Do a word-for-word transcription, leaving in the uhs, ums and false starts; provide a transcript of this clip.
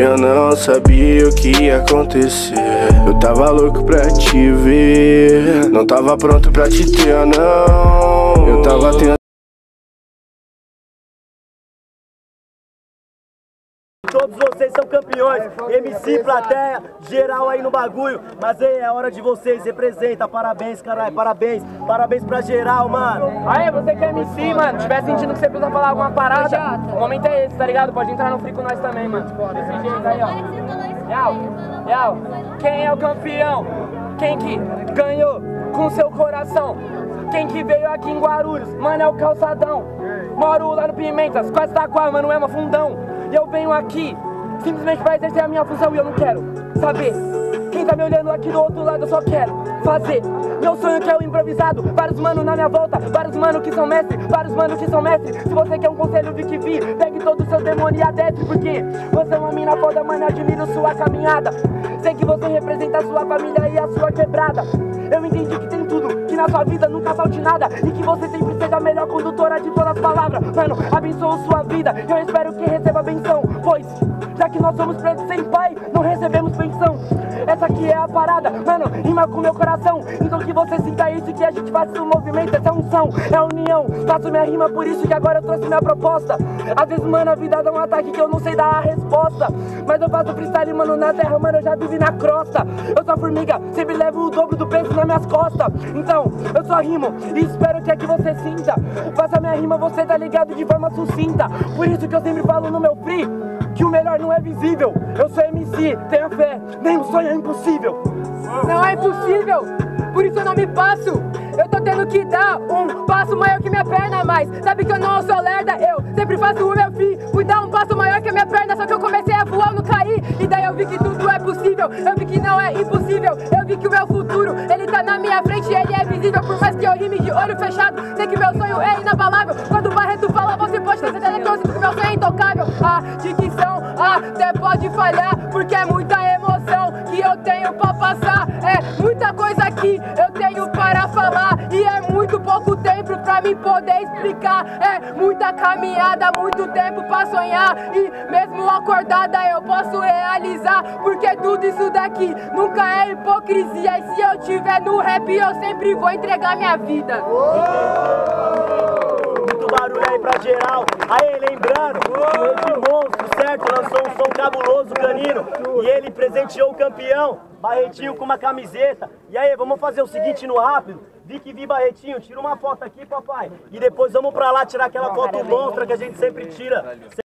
Eu não sabia o que ia acontecer. Eu tava louco pra te ver, não tava pronto pra te ter, não. Eu tava tentando. Todos vocês são campeões, M C, plateia, geral aí no bagulho. Mas aí é hora de vocês, representa, parabéns, caralho, parabéns. Parabéns pra geral, mano. Aê, você que é M C, mano, tiver sentindo que você precisa falar alguma parada, o momento é esse, tá ligado? Pode entrar no free com nós também, mano. Desse jeito aí, ó. Yau, yau. Quem é o campeão? Quem que ganhou com seu coração? Quem que veio aqui em Guarulhos? Mano, é o Calçadão. Moro lá no Pimentas, quase tá com a mano, é uma fundão. E eu venho aqui simplesmente pra exercer a minha função e eu não quero saber quem tá me olhando aqui do outro lado, eu só quero fazer meu sonho que é o improvisado. Vários manos na minha volta, vários manos que são mestres, vários manos que são mestres. Se você quer um conselho, vi que vi, pegue todos os seus demônios e adete, porque você é uma mina foda, mano, admiro sua caminhada. Sei que você representa a sua família e a sua quebrada. Eu entendi que tem tudo, que na sua vida nunca falte nada, e que você sempre seja a melhor condutora de todas as palavras. Mano, abençoa sua vida, eu espero que receba benção, pois já que nós somos pretos sem pai, não recebemos pensão. Essa aqui é a parada, mano, rima com meu coração. Então que você sinta isso, que a gente faça um movimento, essa unção, é união. Faço minha rima, por isso que agora eu trouxe minha proposta. Às vezes, mano, a vida dá um ataque que eu não sei dar a resposta, mas eu faço freestyle, mano, na terra, mano, eu já vivi na crosta. Eu sou a formiga, sempre levo o dobro do peso nas minhas costas. Então, eu só rimo e espero que é que você sinta. Faça minha rima, você tá ligado, de forma sucinta. Por isso que eu sempre falo no meu free que o melhor não é visível. Eu sou M C, tenha fé, nem o sonho é impossível. Não é impossível, por isso eu não me passo. Eu tô tendo que dar um passo maior que minha perna, mas sabe que eu não sou lerda, eu sempre faço o meu fim. Fui dar um passo maior que a minha perna, só que eu comecei a voar, eu não caí. E daí eu vi que tudo é possível, eu vi que não é impossível. Eu vi que o meu futuro, ele tá na minha frente, ele é visível. Por mais que eu rime de olho fechado, sei que meu sonho é inabalável. Quando o Barreto fala, você pode ter certeza que eu sinto que meu sonho é intocável. A dicção até pode falhar, porque é muita emoção que eu tenho pra passar. É muita coisa que eu tenho para falar, e é muito pouco tempo pra me poder explicar. É muita caminhada, muito tempo pra sonhar, e mesmo acordada eu posso realizar, porque tudo isso daqui nunca é hipocrisia. E se eu tiver no rap, eu sempre vou entregar minha vida. Muito barulho aí pra geral. Aí, lembrando que o Edmonstro, certo? Lançou um som cabuloso, canino, e ele presenteou o campeão, Barretinho, com uma camiseta. E aí, vamos fazer o seguinte no rápido. Vi que vi, Barretinho, tira uma foto aqui, papai, e depois vamos pra lá tirar aquela foto monstra que a gente sempre tira.